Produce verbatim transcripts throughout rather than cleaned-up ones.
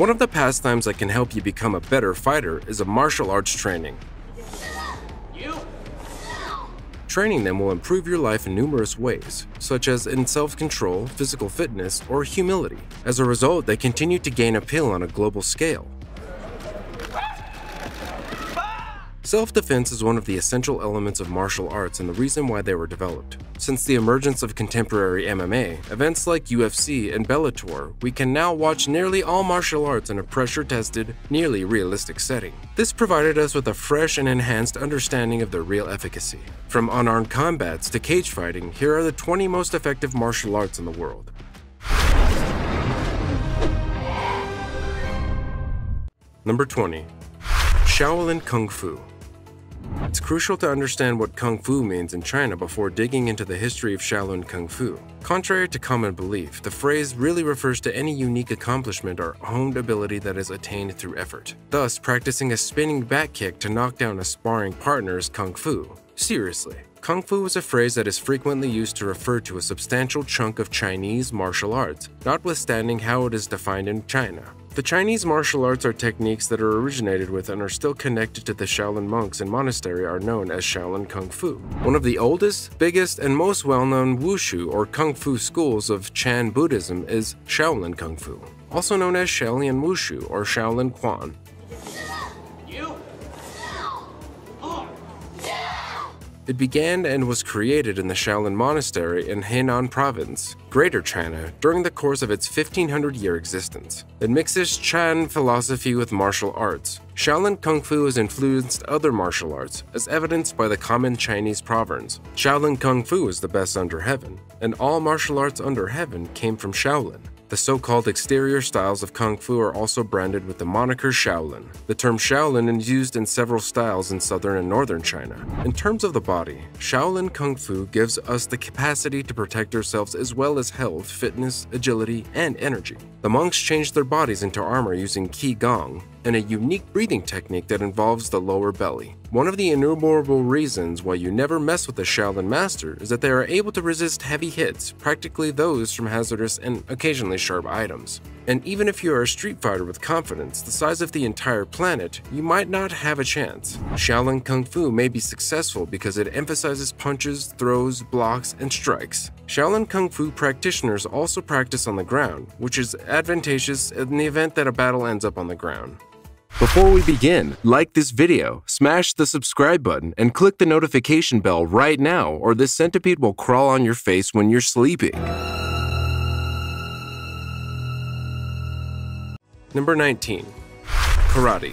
One of the pastimes that can help you become a better fighter is a martial arts training. Training them will improve your life in numerous ways, such as in self-control, physical fitness, or humility. As a result, they continue to gain appeal on a global scale. Self-defense is one of the essential elements of martial arts and the reason why they were developed. Since the emergence of contemporary M M A, events like U F C and Bellator, we can now watch nearly all martial arts in a pressure-tested, nearly realistic setting. This provided us with a fresh and enhanced understanding of their real efficacy. From unarmed combats to cage fighting, here are the twenty most effective martial arts in the world. Number twenty. Shaolin Kung Fu. It's crucial to understand what Kung Fu means in China before digging into the history of Shaolin Kung Fu. Contrary to common belief, the phrase really refers to any unique accomplishment or honed ability that is attained through effort. Thus, practicing a spinning back kick to knock down a sparring partner is Kung Fu. Seriously. Kung Fu is a phrase that is frequently used to refer to a substantial chunk of Chinese martial arts, notwithstanding how it is defined in China. The Chinese martial arts are techniques that are originated with and are still connected to the Shaolin monks and monastery are known as Shaolin Kung Fu. One of the oldest, biggest, and most well-known wushu or Kung Fu schools of Chan Buddhism is Shaolin Kung Fu, also known as Shaolin Wushu or Shaolin Quan. It began and was created in the Shaolin Monastery in Henan Province, Greater China, during the course of its fifteen hundred year existence. It mixes Chan philosophy with martial arts. Shaolin Kung Fu has influenced other martial arts, as evidenced by the common Chinese proverbs. Shaolin Kung Fu is the best under heaven, and all martial arts under heaven came from Shaolin. The so-called exterior styles of Kung Fu are also branded with the moniker Shaolin. The term Shaolin is used in several styles in southern and northern China. In terms of the body, Shaolin Kung Fu gives us the capacity to protect ourselves as well as health, fitness, agility, and energy. The monks changed their bodies into armor using Qi Gong, and a unique breathing technique that involves the lower belly. One of the innumerable reasons why you never mess with a Shaolin master is that they are able to resist heavy hits, practically those from hazardous and occasionally sharp items. And even if you are a street fighter with confidence the size of the entire planet, you might not have a chance. Shaolin Kung Fu may be successful because it emphasizes punches, throws, blocks, and strikes. Shaolin Kung Fu practitioners also practice on the ground, which is advantageous in the event that a battle ends up on the ground. Before we begin, like this video, smash the subscribe button, and click the notification bell right now or this centipede will crawl on your face when you're sleeping. Number nineteen. Karate.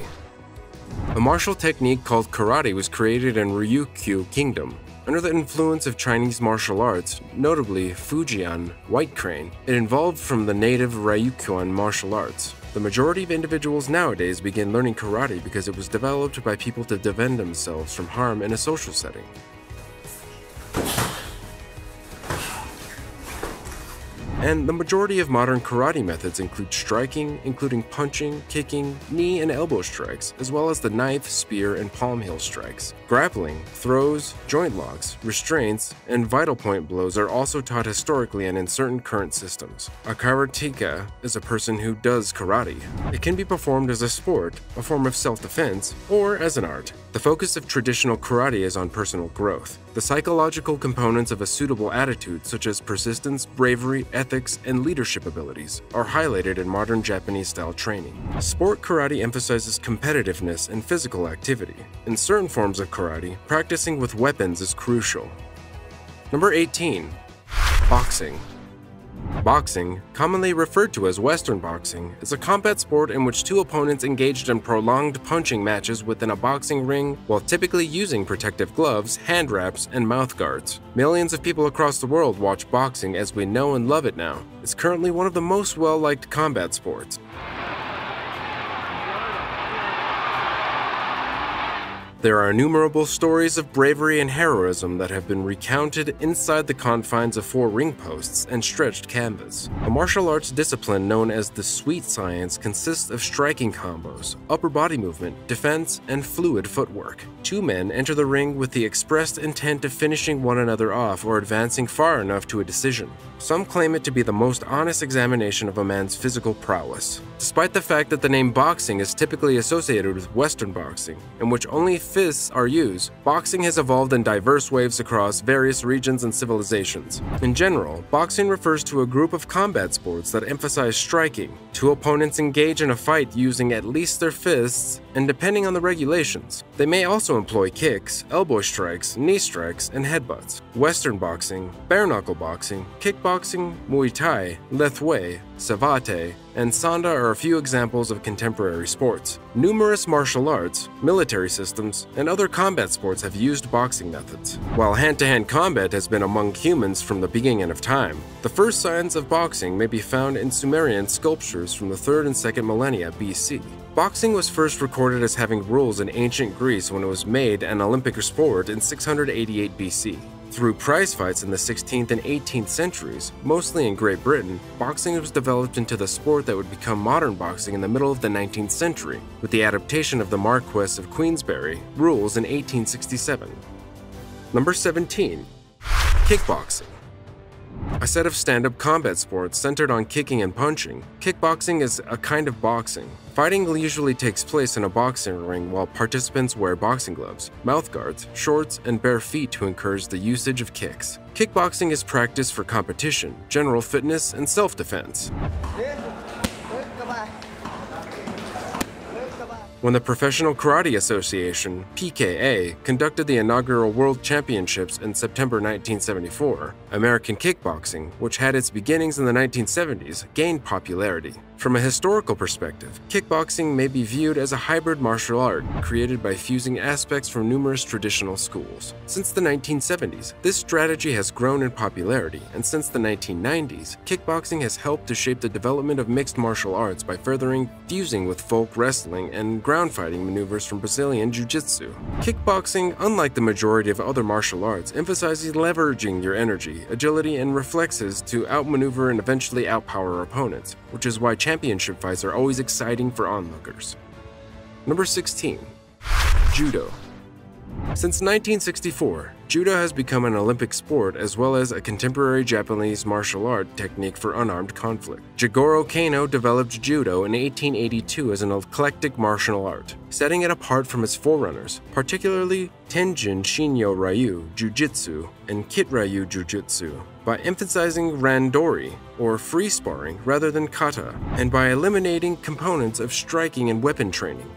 A martial technique called karate was created in Ryukyu Kingdom. Under the influence of Chinese martial arts, notably Fujian White Crane, it evolved from the native Ryukyuan martial arts. The majority of individuals nowadays begin learning karate because it was developed by people to defend themselves from harm in a social setting. And the majority of modern karate methods include striking, including punching, kicking, knee and elbow strikes, as well as the knife, spear, and palm heel strikes. Grappling, throws, joint locks, restraints, and vital point blows are also taught historically and in certain current systems. A karateka is a person who does karate. It can be performed as a sport, a form of self-defense, or as an art. The focus of traditional karate is on personal growth. The psychological components of a suitable attitude, such as persistence, bravery, ethics, and leadership abilities, are highlighted in modern Japanese-style training. Sport karate emphasizes competitiveness and physical activity. In certain forms of karate, practicing with weapons is crucial. Number eighteen. Boxing. Boxing, commonly referred to as Western boxing, is a combat sport in which two opponents engaged in prolonged punching matches within a boxing ring while typically using protective gloves, hand wraps, and mouth guards. Millions of people across the world watch boxing as we know and love it now. It's currently one of the most well-liked combat sports. There are innumerable stories of bravery and heroism that have been recounted inside the confines of four ring posts and stretched canvas. A martial arts discipline known as the sweet science consists of striking combos, upper body movement, defense, and fluid footwork. Two men enter the ring with the expressed intent of finishing one another off or advancing far enough to a decision. Some claim it to be the most honest examination of a man's physical prowess. despite the fact that the name boxing is typically associated with Western boxing, in which only fists are used, boxing has evolved in diverse waves across various regions and civilizations. In general, boxing refers to a group of combat sports that emphasize striking. Two opponents engage in a fight using at least their fists, and depending on the regulations, they may also employ kicks, elbow strikes, knee strikes, and headbutts. Western boxing, bare-knuckle boxing, kickboxing, Muay Thai, Lethwei, Savate, and Sanda are a few examples of contemporary sports. Numerous martial arts, military systems, and other combat sports have used boxing methods. While hand-to-hand combat has been among humans from the beginning of time, the first signs of boxing may be found in Sumerian sculptures from the third and second millennia B C. Boxing was first recorded as having rules in ancient Greece when it was made an Olympic sport in six hundred eighty-eight B C. Through prize fights in the sixteenth and eighteenth centuries, mostly in Great Britain, boxing was developed into the sport that would become modern boxing in the middle of the nineteenth century, with the adaptation of the Marquess of Queensberry rules in eighteen sixty-seven. Number seventeen. Kickboxing. A set of stand-up combat sports centered on kicking and punching, kickboxing is a kind of boxing. Fighting usually takes place in a boxing ring while participants wear boxing gloves, mouth guards, shorts, and bare feet to encourage the usage of kicks. Kickboxing is practiced for competition, general fitness, and self-defense. When the Professional Karate Association, P K A, conducted the inaugural World Championships in September nineteen seventy-four, American kickboxing, which had its beginnings in the nineteen seventies, gained popularity. From a historical perspective, kickboxing may be viewed as a hybrid martial art created by fusing aspects from numerous traditional schools. Since the nineteen seventies, this strategy has grown in popularity, and since the nineteen nineties, kickboxing has helped to shape the development of mixed martial arts by furthering fusing with folk wrestling and ground fighting maneuvers from Brazilian Jiu-Jitsu. Kickboxing, unlike the majority of other martial arts, emphasizes leveraging your energy, agility, and reflexes to outmaneuver and eventually outpower opponents, which is why championship fights are always exciting for onlookers. Number sixteen. Judo. Since nineteen sixty-four, judo has become an Olympic sport as well as a contemporary Japanese martial art technique for unarmed conflict. Jigoro Kano developed judo in eighteen eighty-two as an eclectic martial art, setting it apart from its forerunners, particularly Tenjin Shinyo Ryu Jujitsu and Kit Ryu Jujitsu, by emphasizing randori, or free sparring, rather than kata, and by eliminating components of striking and weapon training.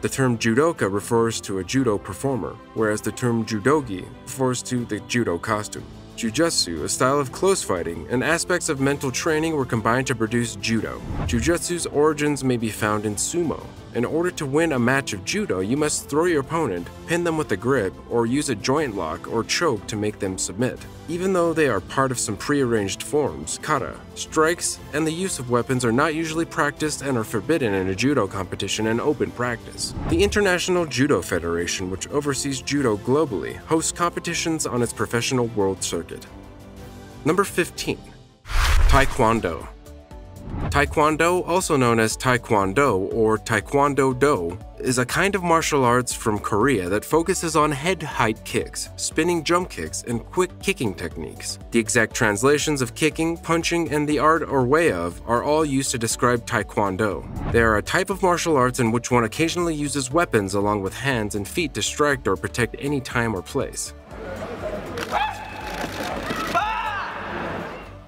The term judoka refers to a judo performer, whereas the term judogi refers to the judo costume. Jujutsu, a style of close fighting, and aspects of mental training were combined to produce judo. Jujutsu's origins may be found in sumo. In order to win a match of judo, you must throw your opponent, pin them with a grip, or use a joint lock or choke to make them submit. Even though they are part of some prearranged forms, kata, strikes, and the use of weapons are not usually practiced and are forbidden in a judo competition and open practice. The International Judo Federation, which oversees judo globally, hosts competitions on its professional world circuit. Number fifteen. Taekwondo. Taekwondo, also known as Taekwondo or Taekwondo Do, is a kind of martial arts from Korea that focuses on head height kicks, spinning jump kicks, and quick kicking techniques. The exact translations of kicking, punching, and the art or way of are all used to describe Taekwondo. They are a type of martial arts in which one occasionally uses weapons along with hands and feet to strike or protect any time or place.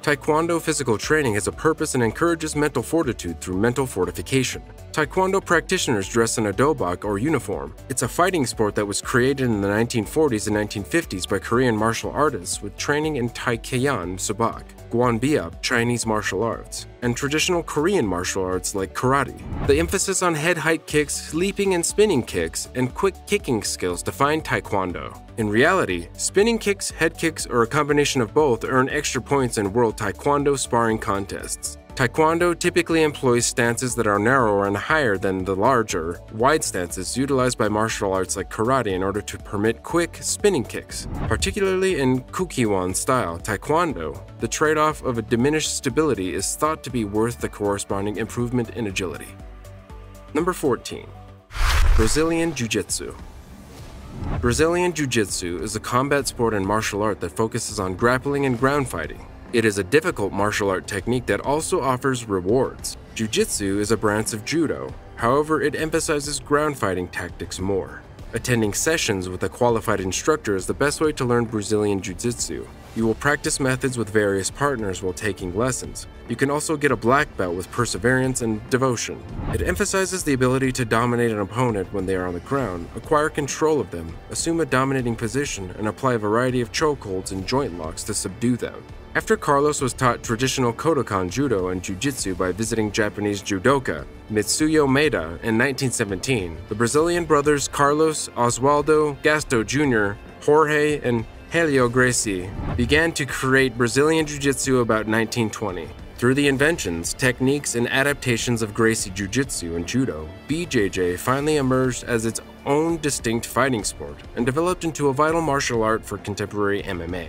Taekwondo physical training has a purpose and encourages mental fortitude through mental fortification. Taekwondo practitioners dress in a dobok or uniform. It's a fighting sport that was created in the nineteen forties and nineteen fifties by Korean martial artists with training in Taekyeon Sabak, Gwanbyeop Chinese martial arts, and traditional Korean martial arts like karate. The emphasis on head height kicks, leaping and spinning kicks, and quick kicking skills define Taekwondo. In reality, spinning kicks, head kicks, or a combination of both earn extra points in world Taekwondo sparring contests. Taekwondo typically employs stances that are narrower and higher than the larger, wide stances utilized by martial arts like karate in order to permit quick, spinning kicks. Particularly in Kukkiwon style Taekwondo, the trade-off of a diminished stability is thought to be worth the corresponding improvement in agility. Number fourteen. Brazilian Jiu-Jitsu. Brazilian Jiu-Jitsu is a combat sport and martial art that focuses on grappling and ground fighting. It is a difficult martial art technique that also offers rewards. Jujitsu is a branch of judo, however it emphasizes ground fighting tactics more. Attending sessions with a qualified instructor is the best way to learn Brazilian Jiu-Jitsu. You will practice methods with various partners while taking lessons. You can also get a black belt with perseverance and devotion. It emphasizes the ability to dominate an opponent when they are on the ground, acquire control of them, assume a dominating position, and apply a variety of chokeholds and joint locks to subdue them. After Carlos was taught traditional Kodokan Judo and Jiu-Jitsu by visiting Japanese judoka Mitsuyo Maeda in nineteen seventeen, the Brazilian brothers Carlos, Oswaldo, Gastão Junior, Jorge, and Helio Gracie began to create Brazilian Jiu-Jitsu about nineteen twenty. Through the inventions, techniques, and adaptations of Gracie Jiu-Jitsu and Judo, B J J finally emerged as its own distinct fighting sport and developed into a vital martial art for contemporary M M A.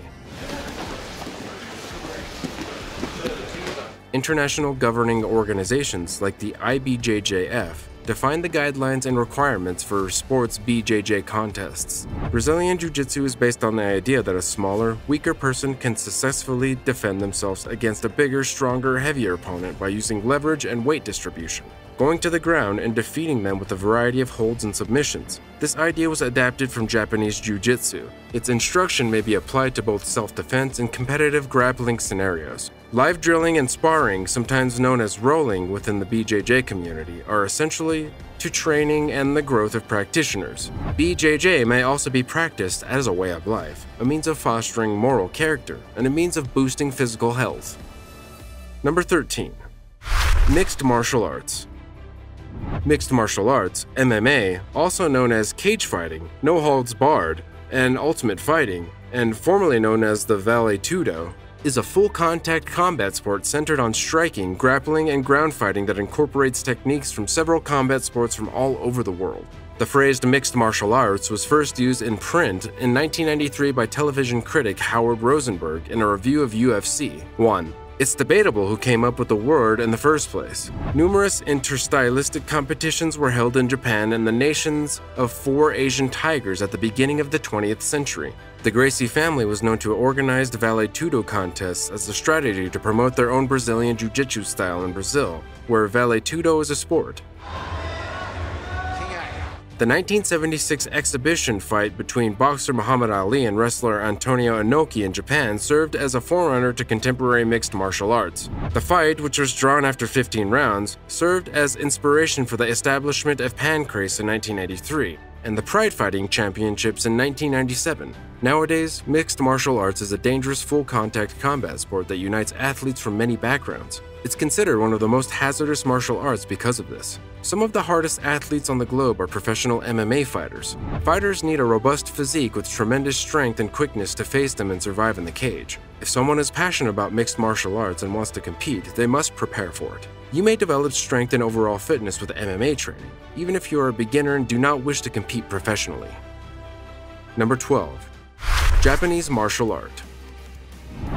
International governing organizations like the I B J J F define the guidelines and requirements for sports B J J contests. Brazilian Jiu-Jitsu is based on the idea that a smaller, weaker person can successfully defend themselves against a bigger, stronger, heavier opponent by using leverage and weight distribution, going to the ground and defeating them with a variety of holds and submissions. This idea was adapted from Japanese Jiu-Jitsu. Its instruction may be applied to both self-defense and competitive grappling scenarios. Live drilling and sparring, sometimes known as rolling within the B J J community, are essentially to training and the growth of practitioners. B J J may also be practiced as a way of life, a means of fostering moral character, and a means of boosting physical health. Number thirteen. Mixed martial arts. Mixed martial arts, M M A, also known as cage fighting, no holds barred, and ultimate fighting, and formerly known as the Vale Tudo, is a full-contact combat sport centered on striking, grappling, and ground fighting that incorporates techniques from several combat sports from all over the world. The phrase mixed martial arts was first used in print in nineteen ninety-three by television critic Howard Rosenberg in a review of U F C one. It's debatable who came up with the word in the first place. Numerous interstylistic competitions were held in Japan and the nations of four Asian tigers at the beginning of the twentieth century. The Gracie family was known to organize the Vale Tudo contests as a strategy to promote their own Brazilian Jiu-Jitsu style in Brazil, where Vale Tudo is a sport. The nineteen seventy-six exhibition fight between boxer Muhammad Ali and wrestler Antonio Inoki in Japan served as a forerunner to contemporary mixed martial arts. The fight, which was drawn after fifteen rounds, served as inspiration for the establishment of Pancrase in nineteen eighty-three and the Pride Fighting Championships in nineteen ninety-seven. Nowadays, mixed martial arts is a dangerous full-contact combat sport that unites athletes from many backgrounds. It's considered one of the most hazardous martial arts because of this. Some of the hardest athletes on the globe are professional M M A fighters. Fighters need a robust physique with tremendous strength and quickness to face them and survive in the cage. If someone is passionate about mixed martial arts and wants to compete, they must prepare for it. You may develop strength and overall fitness with M M A training, even if you are a beginner and do not wish to compete professionally. Number twelve. Japanese martial art.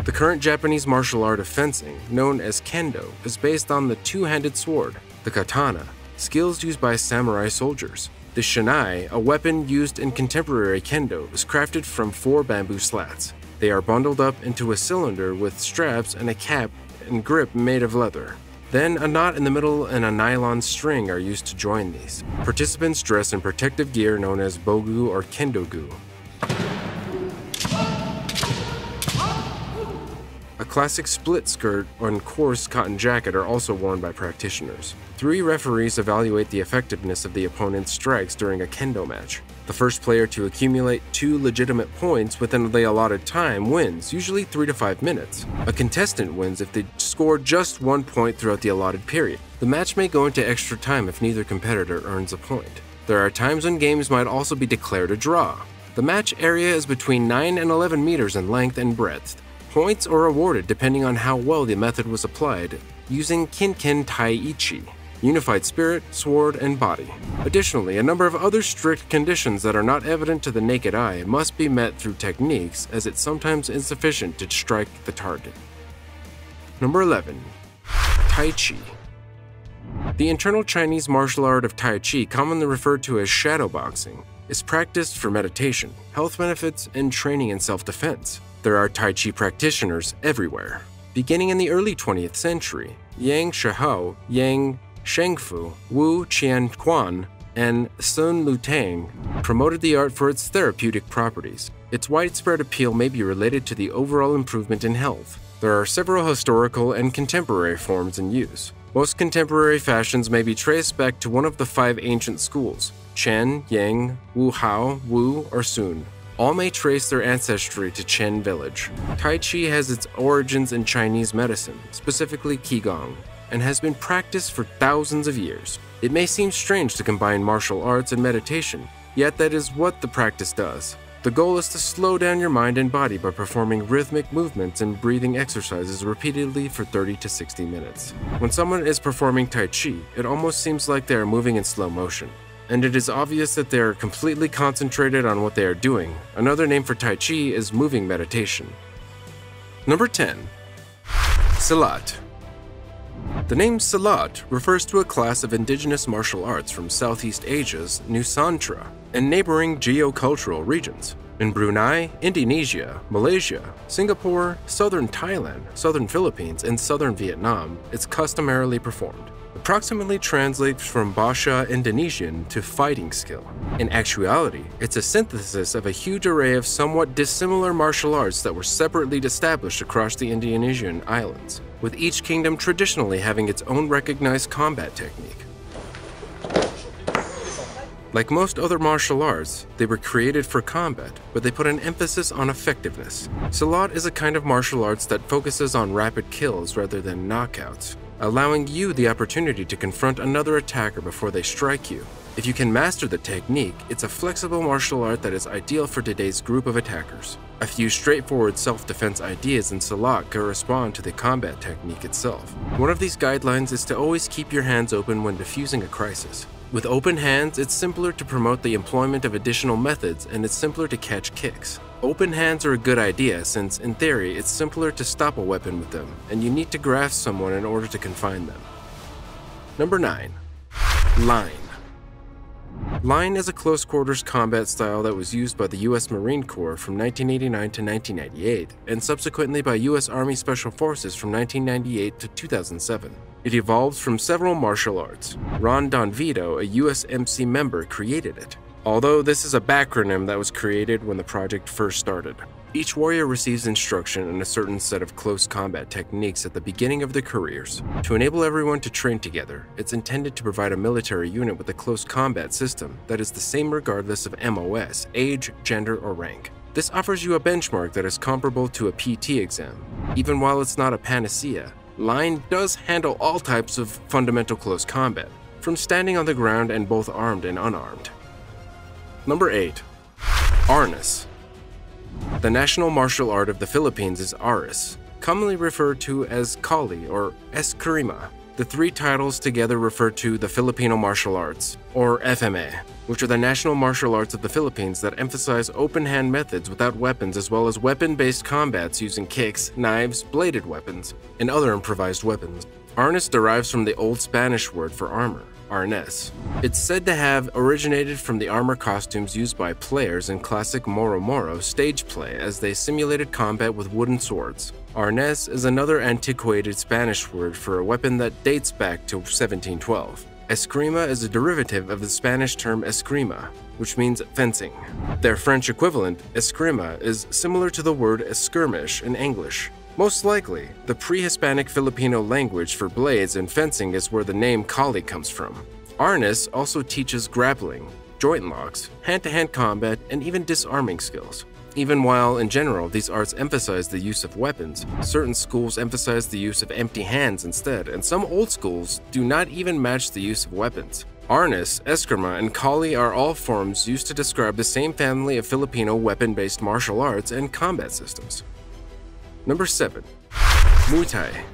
The current Japanese martial art of fencing, known as kendo, is based on the two-handed sword, the katana, skills used by samurai soldiers. The shinai, a weapon used in contemporary kendo, is crafted from four bamboo slats. They are bundled up into a cylinder with straps and a cap and grip made of leather. Then a knot in the middle and a nylon string are used to join these. Participants dress in protective gear known as bogu or kendogu. A classic split skirt and coarse cotton jacket are also worn by practitioners. Three referees evaluate the effectiveness of the opponent's strikes during a kendo match. The first player to accumulate two legitimate points within the allotted time wins, usually three to five minutes. A contestant wins if they score just one point throughout the allotted period. The match may go into extra time if neither competitor earns a point. There are times when games might also be declared a draw. The match area is between nine and eleven meters in length and breadth. Points are awarded depending on how well the method was applied, using Kinken Taiichi, unified spirit, sword, and body. Additionally, a number of other strict conditions that are not evident to the naked eye must be met through techniques, as it's sometimes insufficient to strike the target. Number eleven. Tai Chi. The internal Chinese martial art of Tai Chi, commonly referred to as shadow boxing, is practiced for meditation, health benefits, and training in self-defense. There are Tai Chi practitioners everywhere. Beginning in the early twentieth century, Yang Shihou, Yang Shengfu, Wu Qianquan, and Sun Lutang promoted the art for its therapeutic properties. Its widespread appeal may be related to the overall improvement in health. There are several historical and contemporary forms in use. Most contemporary fashions may be traced back to one of the five ancient schools, Chen, Yang, Wu Hao, Wu, or Sun. All may trace their ancestry to Chen village. Tai Chi has its origins in Chinese medicine, specifically Qi Gong, and has been practiced for thousands of years. It may seem strange to combine martial arts and meditation, yet that is what the practice does. The goal is to slow down your mind and body by performing rhythmic movements and breathing exercises repeatedly for thirty to sixty minutes. When someone is performing Tai Chi, it almost seems like they are moving in slow motion, and it is obvious that they are completely concentrated on what they are doing. Another name for Tai Chi is moving meditation. Number ten. Silat. The name Silat refers to a class of indigenous martial arts from Southeast Asia's Nusantara and neighboring geocultural regions. In Brunei, Indonesia, Malaysia, Singapore, southern Thailand, southern Philippines, and southern Vietnam, it's customarily performed. Approximately translates from Bahasa Indonesian to fighting skill. In actuality, it's a synthesis of a huge array of somewhat dissimilar martial arts that were separately established across the Indonesian islands, with each kingdom traditionally having its own recognized combat technique. Like most other martial arts, they were created for combat, but they put an emphasis on effectiveness. Silat is a kind of martial arts that focuses on rapid kills rather than knockouts, allowing you the opportunity to confront another attacker before they strike you. If you can master the technique, it's a flexible martial art that is ideal for today's group of attackers. A few straightforward self-defense ideas in Silat correspond to the combat technique itself. One of these guidelines is to always keep your hands open when defusing a crisis. With open hands, it's simpler to promote the employment of additional methods, and it's simpler to catch kicks. Open hands are a good idea since, in theory, it's simpler to stop a weapon with them, and you need to grasp someone in order to confine them. Number nine. Line. Line is a close-quarters combat style that was used by the U S Marine Corps from nineteen eighty-nine to nineteen ninety-eight, and subsequently by U S Army Special Forces from nineteen ninety-eight to two thousand seven. It evolves from several martial arts. Ron Donvito, a U S M C member, created it, although this is a backronym that was created when the project first started. Each warrior receives instruction in a certain set of close combat techniques at the beginning of their careers. To enable everyone to train together, it's intended to provide a military unit with a close combat system that is the same regardless of M O S, age, gender, or rank. This offers you a benchmark that is comparable to a P T exam. Even while it's not a panacea, Line does handle all types of fundamental close combat, from standing on the ground and both armed and unarmed. Number eight. Arnis. The national martial art of the Philippines is Arnis, commonly referred to as Kali or Eskrima. The three titles together refer to the Filipino martial arts, or F M A, which are the national martial arts of the Philippines that emphasize open hand methods without weapons as well as weapon-based combats using kicks, knives, bladed weapons, and other improvised weapons. Arnis derives from the old Spanish word for armor, arnés. It's said to have originated from the armor costumes used by players in classic Moro Moro stage play as they simulated combat with wooden swords. Arnés is another antiquated Spanish word for a weapon that dates back to seventeen twelve. Eskrima is a derivative of the Spanish term esgrima, which means fencing. Their French equivalent, esgrima, is similar to the word skirmish in English. Most likely, the pre-Hispanic Filipino language for blades and fencing is where the name Kali comes from. Arnis also teaches grappling, joint locks, hand-to-hand combat, and even disarming skills. Even while, in general, these arts emphasize the use of weapons, certain schools emphasize the use of empty hands instead, and some old schools do not even match the use of weapons. Arnis, Eskrima, and Kali are all forms used to describe the same family of Filipino weapon-based martial arts and combat systems. Number seven. Muay Thai.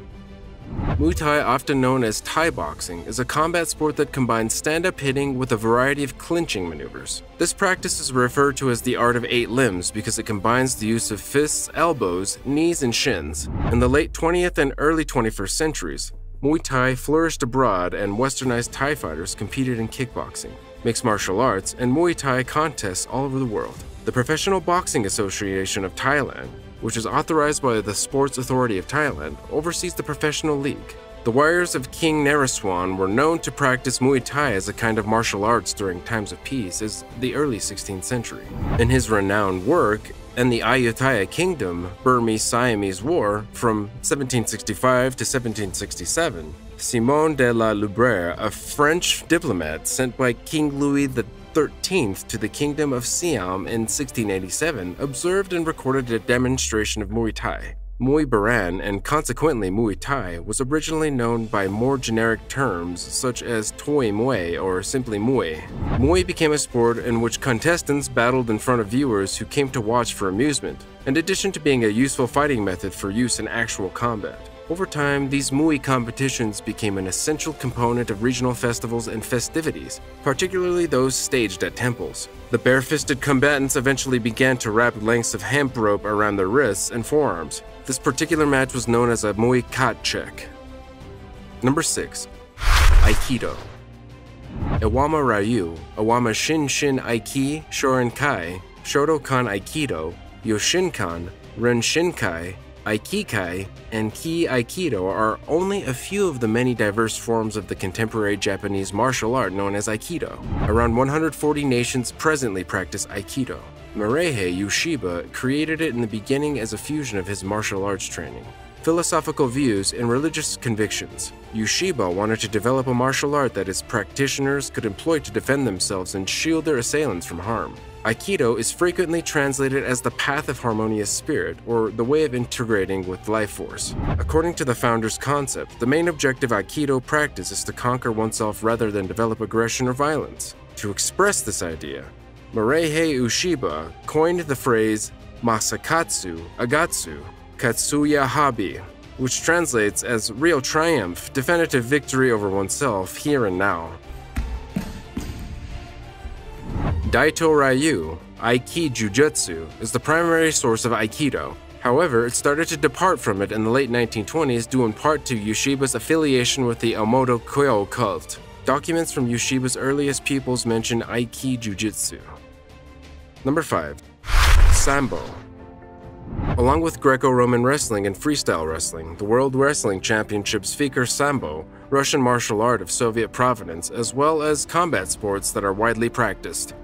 Muay Thai, often known as Thai boxing, is a combat sport that combines stand-up hitting with a variety of clinching maneuvers. This practice is referred to as the art of eight limbs because it combines the use of fists, elbows, knees, and shins. In the late twentieth and early twenty-first centuries, Muay Thai flourished abroad and westernized Thai fighters competed in kickboxing, mixed martial arts, and Muay Thai contests all over the world. The Professional Boxing Association of Thailand, which is authorized by the Sports Authority of Thailand, oversees the professional league. The warriors of King Nariswan were known to practice Muay Thai as a kind of martial arts during times of peace as the early sixteenth century. In his renowned work, and the Ayutthaya Kingdom, Burmese-Siamese War, from seventeen sixty-five to seventeen sixty-seven, Simon de la Loubre, a French diplomat sent by King Louis the thirteenth to the Kingdom of Siam in sixteen eighty-seven, observed and recorded a demonstration of Muay Thai. Muay Boran, and consequently Muay Thai, was originally known by more generic terms such as Toy Muay or simply Muay. Muay became a sport in which contestants battled in front of viewers who came to watch for amusement, in addition to being a useful fighting method for use in actual combat. Over time, these Muay competitions became an essential component of regional festivals and festivities, particularly those staged at temples. The barefisted combatants eventually began to wrap lengths of hemp rope around their wrists and forearms. This particular match was known as a Muay Kat check. Number six. Aikido. Iwama Ryu, Iwama Shin Shin Aiki, Shorinkai, Shodokan Aikido, Yoshinkan, Renshinkai, Aikikai, and Ki Aikido are only a few of the many diverse forms of the contemporary Japanese martial art known as Aikido. Around one hundred forty nations presently practice Aikido. Morihei Ueshiba created it in the beginning as a fusion of his martial arts training, philosophical views, and religious convictions. Ueshiba wanted to develop a martial art that his practitioners could employ to defend themselves and shield their assailants from harm. Aikido is frequently translated as the path of harmonious spirit, or the way of integrating with life force. According to the founder's concept, the main objective Aikido practice is to conquer oneself rather than develop aggression or violence. To express this idea, Morihei Ueshiba coined the phrase Masakatsu Agatsu Katsuya Habi, which translates as real triumph, definitive victory over oneself here and now. Daito Ryu, Aiki Jujutsu, is the primary source of Aikido. However, it started to depart from it in the late nineteen twenties due in part to Ueshiba's affiliation with the Omoto Kyo cult. Documents from Ueshiba's earliest pupils mention Aiki Jujutsu. Number five. Sambo. Along with Greco-Roman wrestling and freestyle wrestling, the World Wrestling Championships feature Sambo, Russian martial art of Soviet provenance, as well as combat sports that are widely practiced.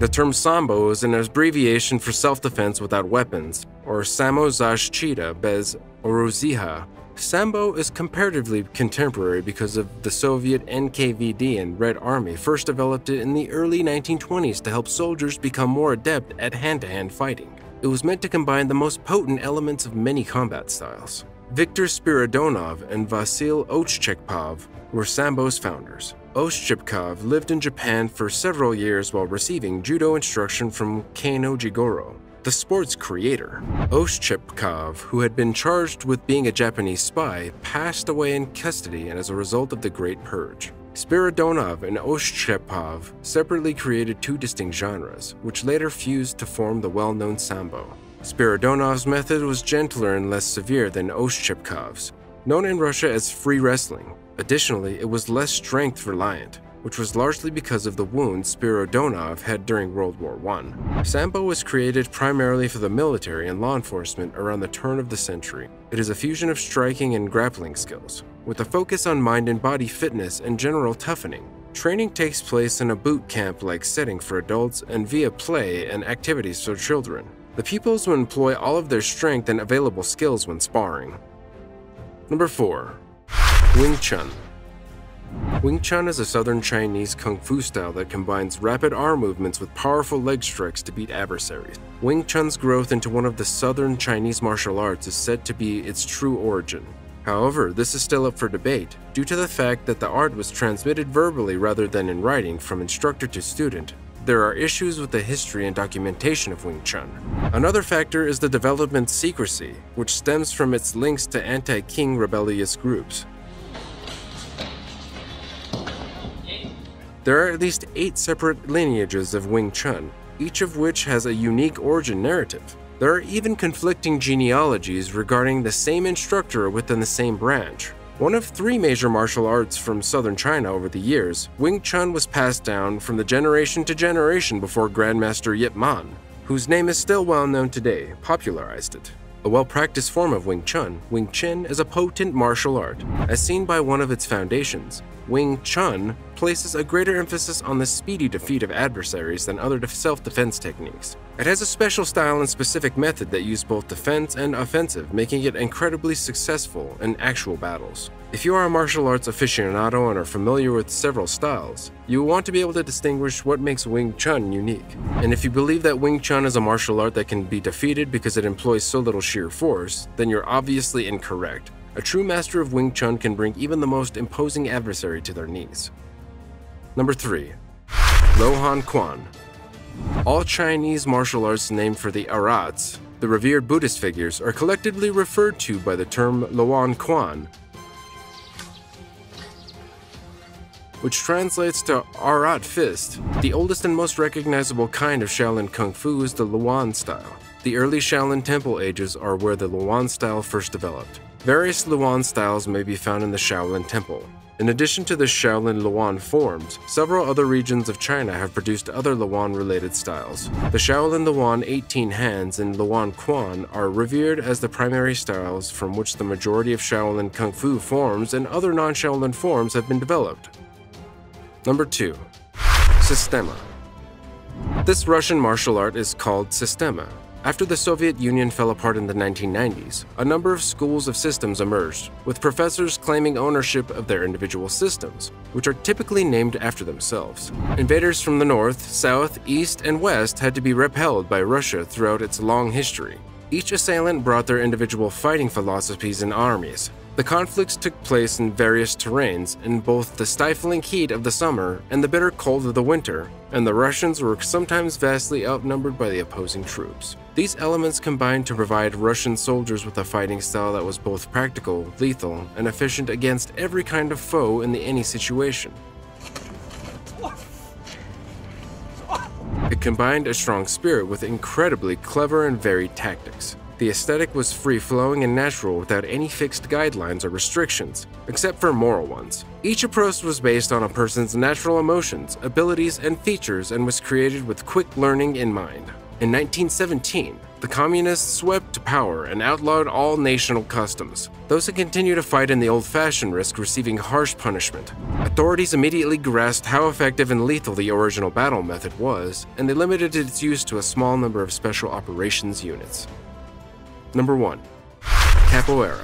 The term Sambo is an abbreviation for self-defense without weapons, or samozashchita bez oroziha. Sambo is comparatively contemporary because of the Soviet N K V D and Red Army first developed it in the early nineteen twenties to help soldiers become more adept at hand-to-hand fighting. It was meant to combine the most potent elements of many combat styles. Viktor Spiridonov and Vasil Oshchepkov were Sambo's founders. Oshchepkov lived in Japan for several years while receiving judo instruction from Kano Jigoro, the sport's creator. Oshchepkov, who had been charged with being a Japanese spy, passed away in custody and as a result of the Great Purge. Spiridonov and Oshchepkov separately created two distinct genres, which later fused to form the well-known Sambo. Spiridonov's method was gentler and less severe than Oshchepkov's, known in Russia as free wrestling. Additionally, it was less strength-reliant, which was largely because of the wounds Spiridonov had during World War One. Sambo was created primarily for the military and law enforcement around the turn of the century. It is a fusion of striking and grappling skills, with a focus on mind and body fitness and general toughening. Training takes place in a boot camp-like setting for adults and via play and activities for children. The pupils will employ all of their strength and available skills when sparring. Number four. Wing Chun. Wing Chun is a southern Chinese kung fu style that combines rapid arm movements with powerful leg strikes to beat adversaries. Wing Chun's growth into one of the southern Chinese martial arts is said to be its true origin. However, this is still up for debate, due to the fact that the art was transmitted verbally rather than in writing from instructor to student. There are issues with the history and documentation of Wing Chun. Another factor is the development's secrecy, which stems from its links to anti-Qing rebellious groups. There are at least eight separate lineages of Wing Chun, each of which has a unique origin narrative. There are even conflicting genealogies regarding the same instructor within the same branch. One of three major martial arts from southern China over the years, Wing Chun was passed down from the generation to generation before Grandmaster Yip Man, whose name is still well known today, popularized it. A well-practiced form of Wing Chun, Wing Chun is a potent martial art. As seen by one of its foundations, Wing Chun places a greater emphasis on the speedy defeat of adversaries than other self-defense techniques. It has a special style and specific method that use both defense and offensive, making it incredibly successful in actual battles. If you are a martial arts aficionado and are familiar with several styles, you will want to be able to distinguish what makes Wing Chun unique. And if you believe that Wing Chun is a martial art that can be defeated because it employs so little sheer force, then you're obviously incorrect. A true master of Wing Chun can bring even the most imposing adversary to their knees. Number three. Luohan Quan. All Chinese martial arts named for the Arhats, the revered Buddhist figures, are collectively referred to by the term Luohan Quan, which translates to Arhat Fist. The oldest and most recognizable kind of Shaolin Kung Fu is the Luan style. The early Shaolin Temple ages are where the Luan style first developed. Various Luan styles may be found in the Shaolin Temple. In addition to the Shaolin Luan forms, several other regions of China have produced other Luan-related styles. The Shaolin Luan eighteen Hands and Luohan Quan are revered as the primary styles from which the majority of Shaolin Kung Fu forms and other non-Shaolin forms have been developed. Number two. Sistema. This Russian martial art is called Sistema. After the Soviet Union fell apart in the nineteen nineties, a number of schools of systems emerged, with professors claiming ownership of their individual systems, which are typically named after themselves. Invaders from the north, south, east, and west had to be repelled by Russia throughout its long history. Each assailant brought their individual fighting philosophies and armies. The conflicts took place in various terrains in both the stifling heat of the summer and the bitter cold of the winter, and the Russians were sometimes vastly outnumbered by the opposing troops. These elements combined to provide Russian soldiers with a fighting style that was both practical, lethal, and efficient against every kind of foe in any situation. It combined a strong spirit with incredibly clever and varied tactics. The aesthetic was free-flowing and natural without any fixed guidelines or restrictions, except for moral ones. Each approach was based on a person's natural emotions, abilities, and features, and was created with quick learning in mind. In nineteen seventeen, the communists swept to power and outlawed all national customs. Those who continued to fight in the old-fashioned risk receiving harsh punishment. Authorities immediately grasped how effective and lethal the original battle method was, and they limited its use to a small number of special operations units. Number one. Capoeira.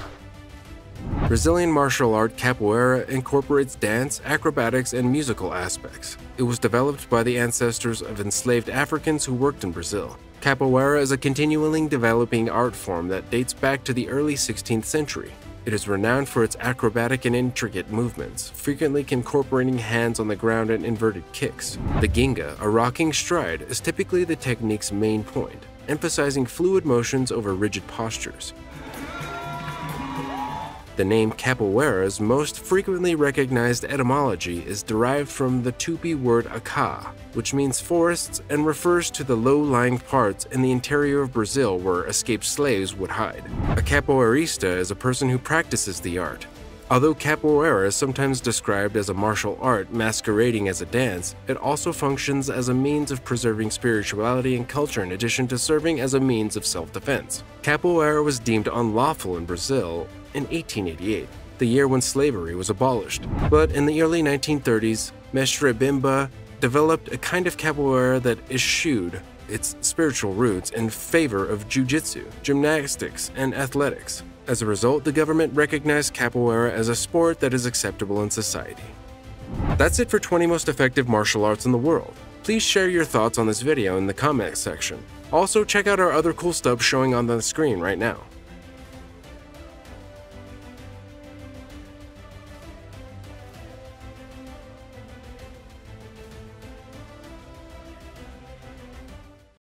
Brazilian martial art capoeira incorporates dance, acrobatics, and musical aspects. It was developed by the ancestors of enslaved Africans who worked in Brazil. Capoeira is a continually developing art form that dates back to the early sixteenth century. It is renowned for its acrobatic and intricate movements, frequently incorporating hands on the ground and inverted kicks. The ginga, a rocking stride, is typically the technique's main point, emphasizing fluid motions over rigid postures. The name capoeira's most frequently recognized etymology is derived from the Tupi word acá, which means forests and refers to the low-lying parts in the interior of Brazil where escaped slaves would hide. A capoeirista is a person who practices the art. Although capoeira is sometimes described as a martial art masquerading as a dance, it also functions as a means of preserving spirituality and culture in addition to serving as a means of self-defense. Capoeira was deemed unlawful in Brazil in eighteen eighty-eight, the year when slavery was abolished. But in the early nineteen thirties, Mestre Bimba developed a kind of capoeira that eschewed its spiritual roots in favor of jiu-jitsu, gymnastics, and athletics. As a result, the government recognized capoeira as a sport that is acceptable in society. That's it for twenty most effective martial arts in the world. Please share your thoughts on this video in the comment section. Also, check out our other cool stuff showing on the screen right now.